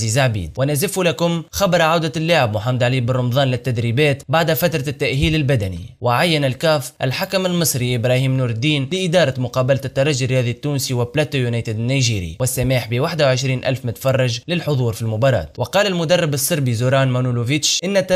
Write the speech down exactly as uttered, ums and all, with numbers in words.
عزيز عبيد. ونزف لكم خبر عودة اللاعب محمد علي بن رمضان للتدريبات بعد فترة التأهيل البدني. وعين الكاف الحكم المصري إبراهيم نور الدين لإدارة مقابلة الترجي الرياضي التونسي وبلاتو يونايتد النيجيري والسماح ب واحد وعشرين ألف متفرج للحضور في المباراة. وقال المدرب الصربي زوران مانولوفيتش إن